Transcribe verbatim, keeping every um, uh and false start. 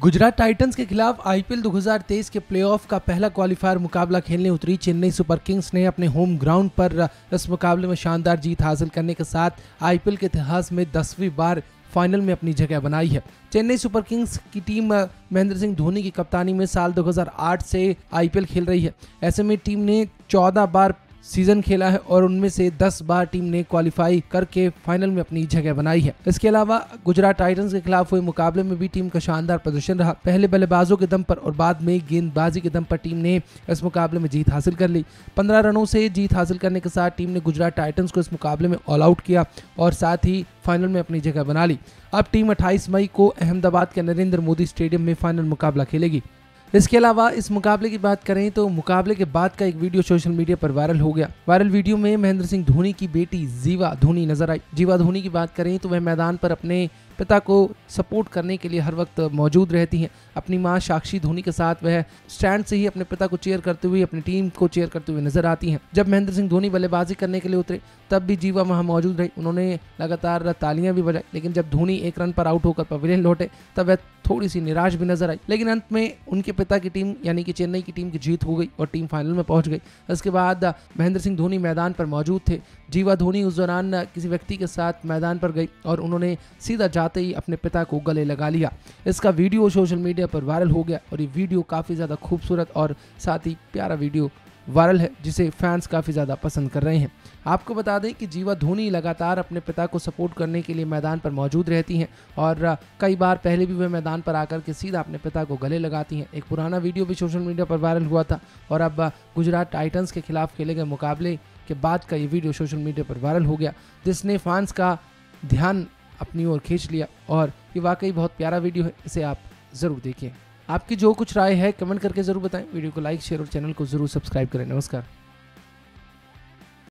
Gujarat Titans के खिलाफ IPL दो हज़ार तेईस के प्लेऑफ का पहला क्वालिफायर मुकाबला खेलने उतरी चेन्नई सुपर किंग्स ने अपने होम ग्राउंड पर इस मुकाबले में शानदार जीत हासिल करने के साथ आईपीएल के इतिहास में दसवीं बार फाइनल में अपनी जगह बनाई है। चेन्नई सुपर किंग्स की टीम महेंद्र सिंह धोनी की कप्तानी में साल दो हज़ार आठ से आईपीएल खेल रही है। ऐसे में टीम ने चौदह बार सीजन खेला है और उनमें से दस बार टीम ने क्वालिफाई करके फाइनल में अपनी जगह बनाई है। इसके अलावा गुजरात टाइटंस के खिलाफ हुए मुकाबले में भी टीम का शानदार प्रदर्शन रहा। पहले बल्लेबाजों के दम पर और बाद में गेंदबाजी के दम पर टीम ने इस मुकाबले में जीत हासिल कर ली। पंद्रह रनों से जीत हासिल करने के साथ टीम ने गुजरात टाइटंस को इस मुकाबले में ऑल आउट किया और साथ ही फाइनल में अपनी जगह बना ली। अब टीम अट्ठाईस मई को अहमदाबाद के नरेंद्र मोदी स्टेडियम में फाइनल मुकाबला खेलेगी। इसके अलावा इस मुकाबले की बात करें तो मुकाबले के बाद का एक वीडियो सोशल मीडिया पर वायरल हो गया। वायरल वीडियो में महेंद्र सिंह धोनी की बेटी जीवा धोनी नजर आई। जीवा धोनी की बात करें तो वह मैदान पर अपने पिता को सपोर्ट करने के लिए हर वक्त मौजूद रहती हैं। अपनी मां साक्षी धोनी के साथ वह स्टैंड से ही अपने पिता को चीयर करते हुए, अपनी टीम को चीयर करते हुए नजर आती हैं। जब महेंद्र सिंह धोनी बल्लेबाजी करने के लिए उतरे तब भी जीवा वहां मौजूद रही। उन्होंने लगातार तालियां भी बजाई, लेकिन जब धोनी एक रन पर आउट होकर पवेलियन लौटे तब वह थोड़ी सी निराश भी नजर आई। लेकिन अंत में उनके पिता की टीम यानी कि चेन्नई की टीम की जीत हो गई और टीम फाइनल में पहुंच गई। इसके बाद महेंद्र सिंह धोनी मैदान पर मौजूद थे। जीवा धोनी उस दौरान किसी व्यक्ति के साथ मैदान पर गई और उन्होंने सीधा जाते ही अपने पिता को गले लगा लिया। इसका वीडियो सोशल मीडिया पर वायरल हो गया और ये वीडियो काफ़ी ज़्यादा खूबसूरत और साथ ही प्यारा वीडियो वायरल है, जिसे फैंस काफ़ी ज़्यादा पसंद कर रहे हैं। आपको बता दें कि जीवा धोनी लगातार अपने पिता को सपोर्ट करने के लिए मैदान पर मौजूद रहती हैं और कई बार पहले भी वह मैदान पर आकर के सीधा अपने पिता को गले लगाती हैं। एक पुराना वीडियो भी सोशल मीडिया पर वायरल हुआ था और अब गुजरात टाइटंस के खिलाफ खेले गए मुकाबले के बाद का ये वीडियो सोशल मीडिया पर वायरल हो गया, जिसने फैंस का ध्यान अपनी ओर खींच लिया और ये वाकई बहुत प्यारा वीडियो है। इसे आप ज़रूर देखिए। आपकी जो कुछ राय है कमेंट करके ज़रूर बताएं। वीडियो को लाइक, शेयर और चैनल को ज़रूर सब्सक्राइब करें। नमस्कार।